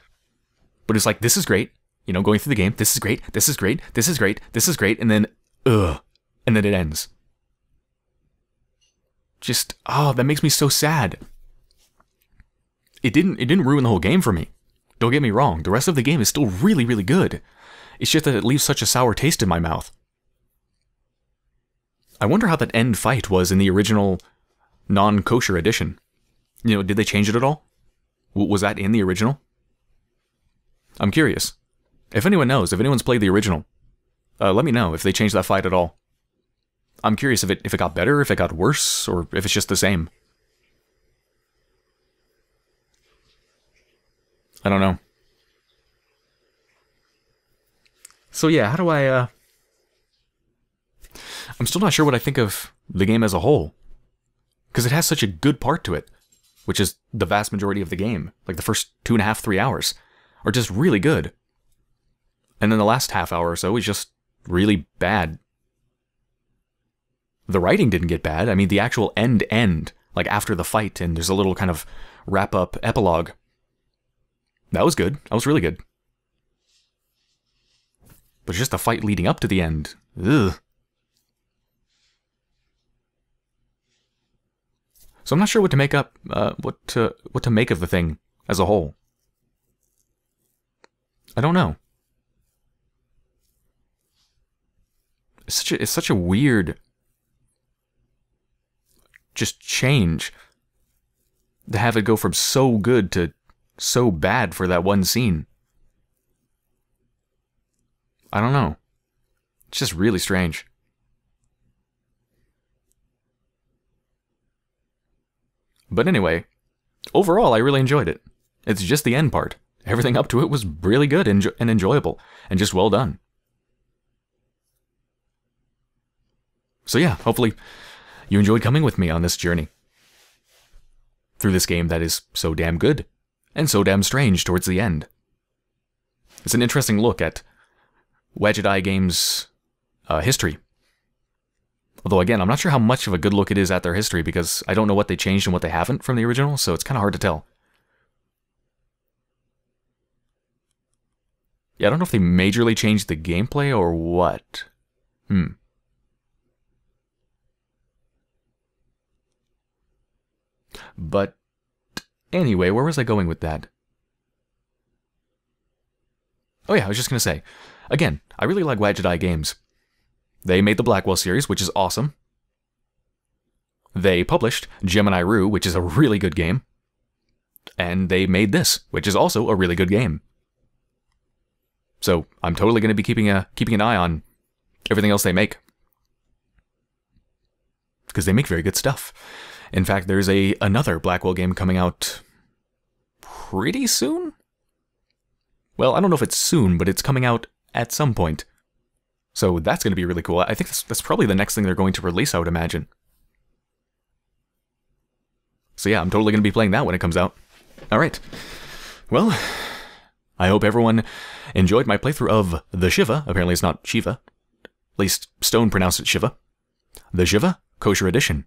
But it's like, this is great. You know, going through the game, this is great, this is great, this is great, this is great, and then, ugh, and then it ends. Just, oh, that makes me so sad. It didn't, it didn't ruin the whole game for me. Don't get me wrong, the rest of the game is still really, really good. It's just that it leaves such a sour taste in my mouth. I wonder how that end fight was in the original non-kosher edition. You know, did they change it at all? Was that in the original? I'm curious. If anyone knows, if anyone's played the original, uh, let me know if they changed that fight at all. I'm curious if it if it got better, if it got worse, or if it's just the same. I don't know. So yeah, how do I... Uh... I'm still not sure what I think of the game as a whole. Because it has such a good part to it, which is the vast majority of the game. Like the first two and a half, three hours are just really good. And then the last half hour or so is just really bad. The writing didn't get bad. I mean, the actual end end, like after the fight, and there's a little kind of wrap-up epilogue. That was good. That was really good. But just the fight leading up to the end. Ugh. So I'm not sure what to make up, uh, what to, what to make of the thing as a whole. I don't know. It's such a, it's such a weird... just change to have it go from so good to so bad for that one scene. I don't know. It's just really strange. But anyway, overall I really enjoyed it. It's just the end part. Everything up to it was really good and enjoyable and just well done. So yeah, hopefully you enjoyed coming with me on this journey through this game that is so damn good and so damn strange towards the end. It's an interesting look at Wadjet Eye Games' uh, history. Although, again, I'm not sure how much of a good look it is at their history, because I don't know what they changed and what they haven't from the original, so it's kind of hard to tell. Yeah, I don't know if they majorly changed the gameplay or what. Hmm. But anyway, where was I going with that? Oh yeah, I was just going to say, again, I really like Wadjet Eye Games. They made the Blackwell series, which is awesome. They published Gemini Rue, which is a really good game. And they made this, which is also a really good game. So I'm totally going to be keeping a keeping an eye on everything else they make, because they make very good stuff. In fact, there's a another Blackwell game coming out pretty soon? Well, I don't know if it's soon, but it's coming out at some point. So that's going to be really cool. I think that's, that's probably the next thing they're going to release, I would imagine. So yeah, I'm totally going to be playing that when it comes out. Alright. Well, I hope everyone enjoyed my playthrough of The Shivah. Apparently it's not Shiva. At least Stone pronounced it Shiva. The Shivah: Kosher Edition.